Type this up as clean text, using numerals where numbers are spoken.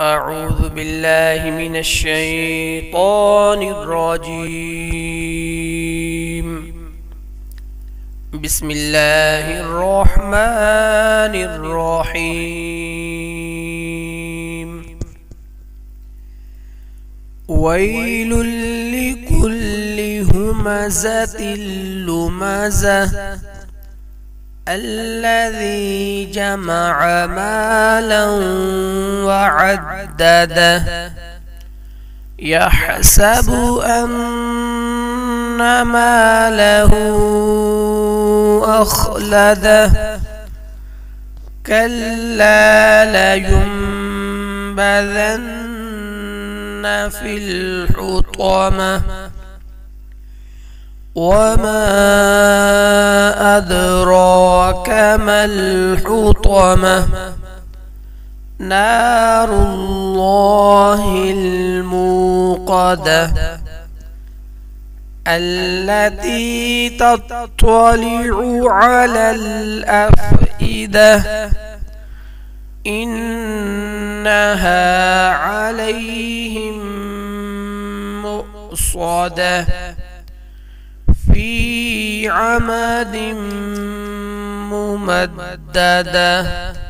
أعوذ بالله من الشيطان الرجيم. بسم الله الرحمن الرحيم. ويل لكل همزة لمزة الذي جمع مالا وعدده يحسب أن ماله أخلده كلا لينبذن في الحطمة وما أدراك ما الحطمة نار الله الموقدة التي تطلع على الأفئدة إنها عليهم مؤصدة في عمد ممددة.